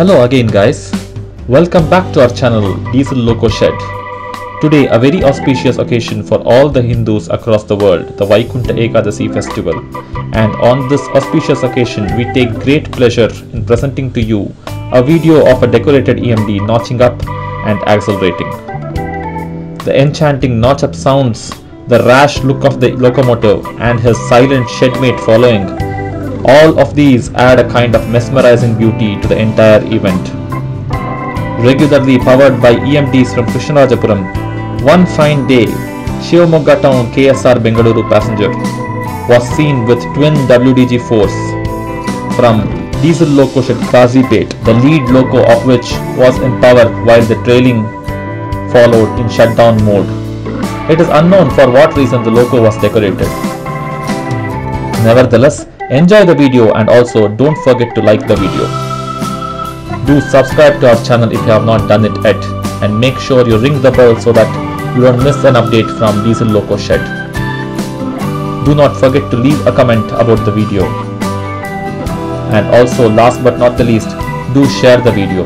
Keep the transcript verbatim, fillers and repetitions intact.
Hello again guys, welcome back to our channel Diesel Loco Shed. Today a very auspicious occasion for all the Hindus across the world, the Vaikunta Ekadasi festival. And on this auspicious occasion we take great pleasure in presenting to you a video of a decorated E M D notching up and accelerating. The enchanting notch up sounds, the rash look of the locomotive and his silent shedmate following, all of these add a kind of mesmerizing beauty to the entire event. Regularly powered by E M Ts from Krishnarajapuram, one fine day, Shivamogga town K S R Bengaluru passenger was seen with twin W D G fours from Diesel Loco Shed Kazipet, the lead loco of which was in power while the trailing followed in shutdown mode. It is unknown for what reason the loco was decorated. Nevertheless, enjoy the video and also don't forget to like the video. Do subscribe to our channel if you have not done it yet and make sure you ring the bell so that you don't miss an update from Diesel Loco Shed. Do not forget to leave a comment about the video. And also last but not the least, do share the video.